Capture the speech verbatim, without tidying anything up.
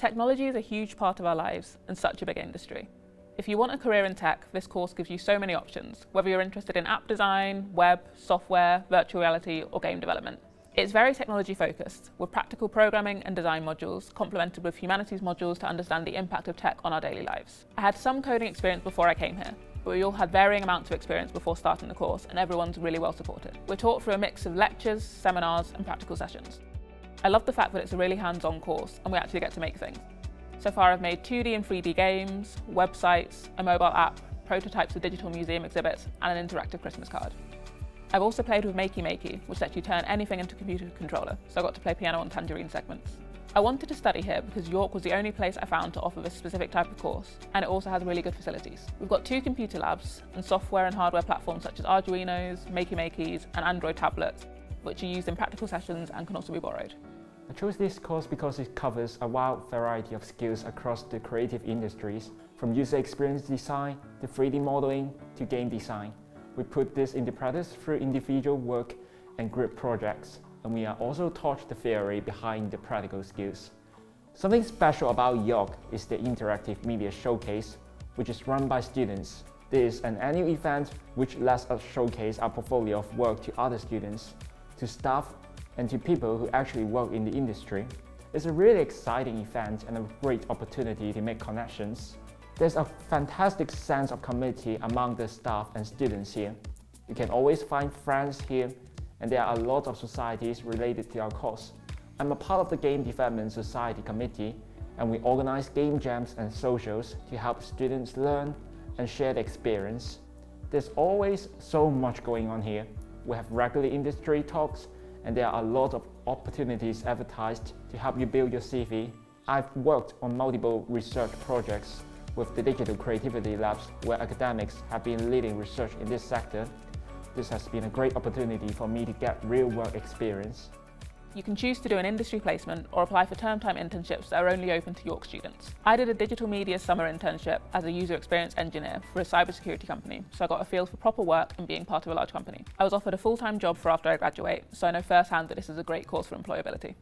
Technology is a huge part of our lives and such a big industry. If you want a career in tech, this course gives you so many options, whether you're interested in app design, web, software, virtual reality, or game development. It's very technology focused, with practical programming and design modules, complemented with humanities modules to understand the impact of tech on our daily lives. I had some coding experience before I came here, but we all had varying amounts of experience before starting the course, and everyone's really well supported. We're taught through a mix of lectures, seminars, and practical sessions. I love the fact that it's a really hands-on course and we actually get to make things. So far I've made two D and three D games, websites, a mobile app, prototypes of digital museum exhibits, and an interactive Christmas card. I've also played with Makey Makey, which lets you turn anything into a computer controller, so I got to play piano on tangerine segments. I wanted to study here because York was the only place I found to offer this specific type of course, and it also has really good facilities. We've got two computer labs and software and hardware platforms such as Arduinos, Makey Makeys, and Android tablets, which are used in practical sessions and can also be borrowed. I chose this course because it covers a wide variety of skills across the creative industries, from user experience design to three D modeling to game design. We put this into practice through individual work and group projects, and we are also taught the theory behind the practical skills. Something special about York is the Interactive Media Showcase, which is run by students. This is an annual event which lets us showcase our portfolio of work to other students, to staff, and to people who actually work in the industry. It's a really exciting event and a great opportunity to make connections. There's a fantastic sense of community among the staff and students here. You can always find friends here, and there are a lot of societies related to our course. I'm a part of the Game Development Society Committee, and we organize game jams and socials to help students learn and share their experience. There's always so much going on here. We have regular industry talks, and there are a lot of opportunities advertised to help you build your C V. I've worked on multiple research projects with the Digital Creativity Labs, where academics have been leading research in this sector. This has been a great opportunity for me to get real-world experience. You can choose to do an industry placement or apply for term-time internships that are only open to York students. I did a digital media summer internship as a user experience engineer for a cybersecurity company, so I got a feel for proper work and being part of a large company. I was offered a full-time job for after I graduate, so I know firsthand that this is a great course for employability.